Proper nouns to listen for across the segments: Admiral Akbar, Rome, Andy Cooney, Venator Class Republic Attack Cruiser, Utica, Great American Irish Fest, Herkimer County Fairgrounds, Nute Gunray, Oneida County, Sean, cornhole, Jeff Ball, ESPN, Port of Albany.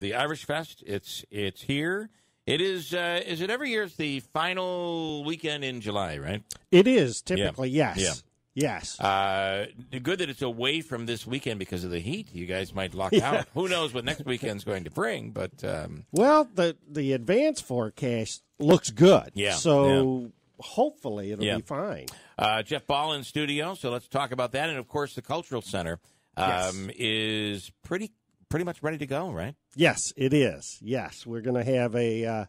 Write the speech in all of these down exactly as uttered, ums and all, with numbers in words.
the Irish Fest. It's it's here. It is, uh, is it every year? It's the final weekend in July, right? It is, typically, yeah. yes. Yeah. Yes. Uh, good that it's away from this weekend because of the heat. You guys might lock yeah. out. Who knows what next weekend's going to bring, but... Um... Well, the, the advance forecast looks good, yeah. so... Yeah. Hopefully, it'll yeah. be fine. Uh, Jeff Ball in studio, so let's talk about that. And, of course, the Cultural Center um, yes. is pretty pretty much ready to go, right? Yes, it is. Yes, we're going to have a, uh,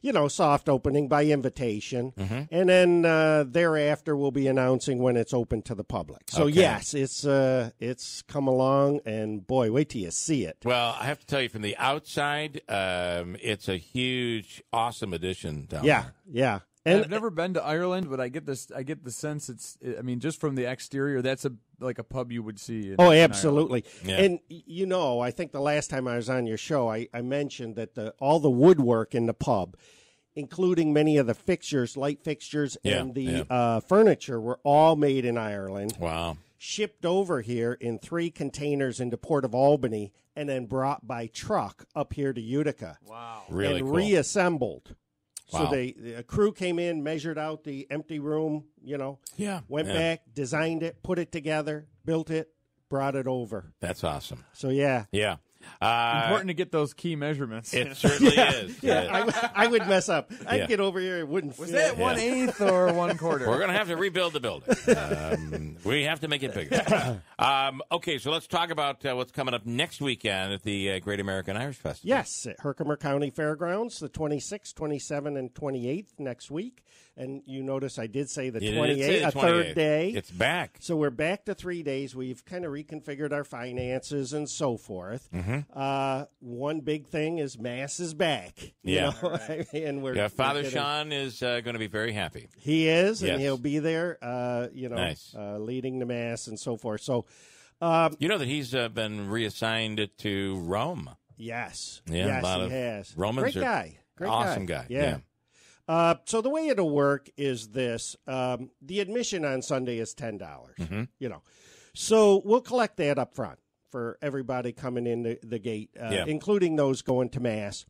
you know, soft opening by invitation. Mm-hmm. And then uh, thereafter, we'll be announcing when it's open to the public. So, okay. yes, it's uh, it's come along, and, boy, wait till you see it. Well, I have to tell you, from the outside, um, it's a huge, awesome addition down yeah, there. Yeah, yeah. And I've never been to Ireland, but I get this. I get the sense it's. I mean, just from the exterior, that's a like a pub you would see. In, oh, absolutely. Yeah. And you know, I think the last time I was on your show, I, I mentioned that the, all the woodwork in the pub, including many of the fixtures, light fixtures, yeah, and the yeah. uh, furniture, were all made in Ireland. Wow. Shipped over here in three containers into Port of Albany, and then brought by truck up here to Utica. Wow. Really and cool. reassembled. Wow. So they, the crew came in, measured out the empty room, you know, yeah, went yeah. back, designed it, put it together, built it, brought it over. That's awesome. So, yeah. Yeah. Uh, important to get those key measurements. It certainly yeah, is. Yeah, yeah. I, I would mess up. I'd yeah. get over here. It wouldn't fit. Was that yeah. one-eighth or one-quarter? We're going to have to rebuild the building. Um, we have to make it bigger. Um, okay, so let's talk about uh, what's coming up next weekend at the uh, Great American Irish Fest. Yes, at Herkimer County Fairgrounds, the twenty-sixth, twenty-seventh, and twenty-eighth next week. And you notice I did say the twenty-eighth, a third day. It's back. So we're back to three days. We've kind of reconfigured our finances and so forth. Mm-hmm. Uh, one big thing is mass is back. Yeah. You know? right. and we're, yeah Father we're Sean is uh, going to be very happy. He is, yes. and he'll be there, uh, you know, nice. uh, leading the mass and so forth. So, um, you know that he's uh, been reassigned to Rome. Yes. Yeah, yes, a lot he of has. Romans Great are guy. Great awesome guy. guy. Yeah. yeah. Uh, so the way it'll work is this. Um, the admission on Sunday is ten dollars, mm-hmm. you know. So we'll collect that up front for everybody coming in the, the gate, uh, yeah. including those going to Mass.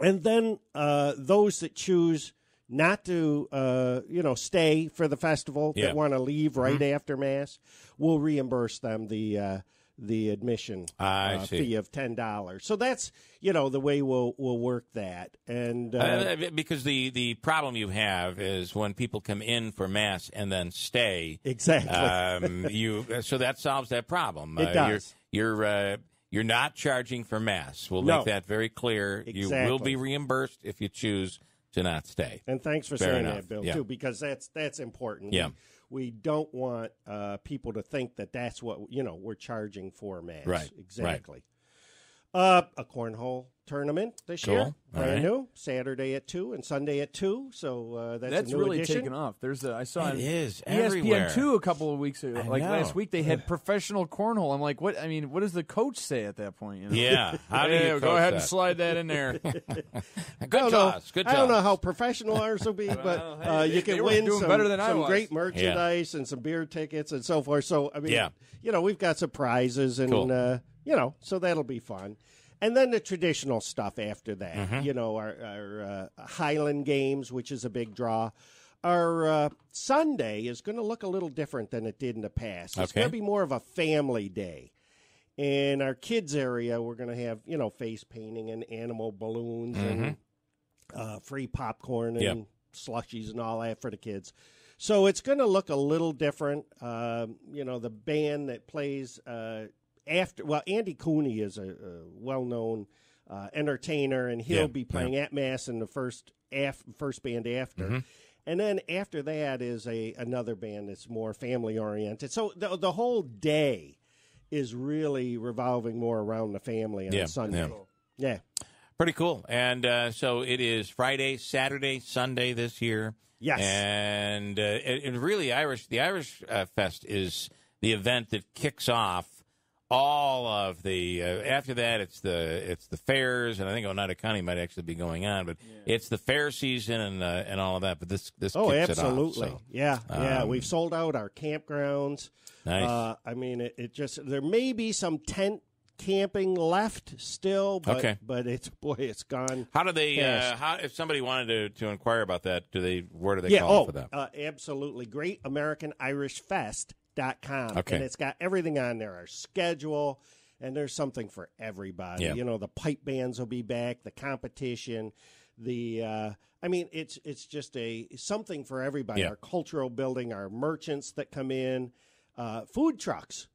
And then uh, those that choose not to, uh, you know, stay for the festival, yeah. that want to leave right mm-hmm. after Mass, we'll reimburse them the uh, the admission uh, fee of ten dollars. So that's, you know, the way we'll, we'll work that. And uh, uh, because the, the problem you have is when people come in for Mass and then stay. Exactly. Um, you, so that solves that problem. It uh, does. You're, you're, uh, you're not charging for Mass. We'll no. make that very clear. Exactly. You will be reimbursed if you choose to not stay. And thanks for Fair saying enough. that, Bill, yeah. too, because that's that's important. Yeah. We, we don't want uh, people to think that that's what, you know, we're charging for Mass. Right. Exactly. Right. Uh, a cornhole tournament this cool. year. Brand right. new. Saturday at two and Sunday at two. So uh, that's, that's a new really edition. taken off. There's a, I saw it is everywhere. E S P N two a couple of weeks ago. I like know. last week they had professional cornhole. I'm like, what? I mean, what does the coach say at that point? You know? Yeah, how do you yeah, go ahead that? and slide that in there? Good toss. Good toss. I don't know how professional ours will be, well, but uh, you they, can they win some, some great merchandise yeah. and some beer tickets and so forth. So I mean, yeah. you know, we've got surprises and cool. uh, you know, so that'll be fun. And then the traditional stuff after that, mm-hmm. you know, our, our uh, Highland Games, which is a big draw. Our uh, Sunday is going to look a little different than it did in the past. It's okay. going to be more of a family day. In our kids' area, we're going to have, you know, face painting and animal balloons mm-hmm. and uh, free popcorn and yep. slushies and all that for the kids. So it's going to look a little different. Uh, you know, the band that plays uh, – After well, Andy Cooney is a, a well-known uh, entertainer, and he'll yeah, be playing yeah. at Mass in the first af first band after, mm-hmm. and then after that is a another band that's more family-oriented. So the the whole day is really revolving more around the family on yeah, Sunday. Yeah. yeah, pretty cool. And uh, so it is Friday, Saturday, Sunday this year. Yes, and uh, and really Irish the Irish uh, Fest is the event that kicks off. All of the uh, after that, it's the it's the fairs, and I think Oneida County might actually be going on, but yeah. it's the fair season and uh, and all of that. But this this oh, kicks absolutely, it off, so. yeah, yeah. Um, We've sold out our campgrounds. Nice. Uh, I mean, it, it just there may be some tent camping left still, but, okay. but it's boy, it's gone. How do they? Uh, how, if somebody wanted to, to inquire about that, do they? Where do they yeah, call oh, for that? Uh, absolutely, Great American Irish Fest dot com, okay. and it's got everything on there. Our schedule. And there's something for everybody. Yeah. You know, the pipe bands will be back, the competition, the uh, I mean, it's it's just a something for everybody. Yeah. Our cultural building, our merchants that come in, uh, food trucks.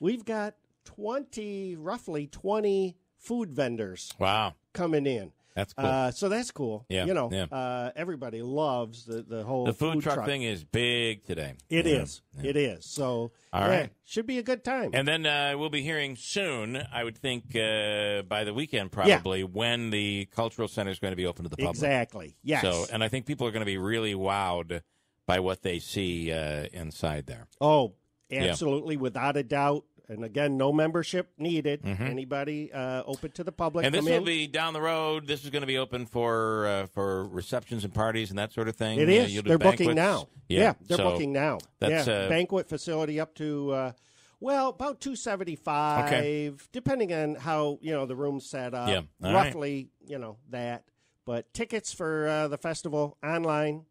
We've got twenty, roughly twenty food vendors. Wow, coming in. That's cool. Uh, so that's cool. Yeah, you know, yeah. Uh, everybody loves the, the whole the food, food truck, truck thing is big today. It yeah. is. Yeah. It is. So all yeah, right, should be a good time. And then uh, we'll be hearing soon, I would think, uh, by the weekend probably, yeah. when the Cultural Center is going to be open to the public. Exactly. Yes. So, and I think people are going to be really wowed by what they see uh, inside there. Oh, absolutely, yeah. without a doubt. And, again, no membership needed. Mm-hmm. Anybody uh, open to the public. And this will in. be down the road. This is going to be open for uh, for receptions and parties and that sort of thing. It is. Yeah, they're banquets. booking now. Yeah, yeah they're so booking now. That's yeah. uh, banquet facility up to, uh, well, about two seventy-five, okay. depending on how, you know, the room's set up. Yeah. Roughly, right. you know, that. But tickets for uh, the festival online.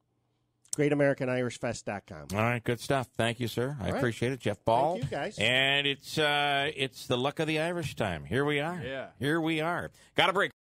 Great American Irish Fest dot com. All right, good stuff. Thank you, sir. I right. appreciate it. Jeff Ball. Thank you, guys. And it's, uh, it's the luck of the Irish time. Here we are. Yeah. Here we are. Got a break.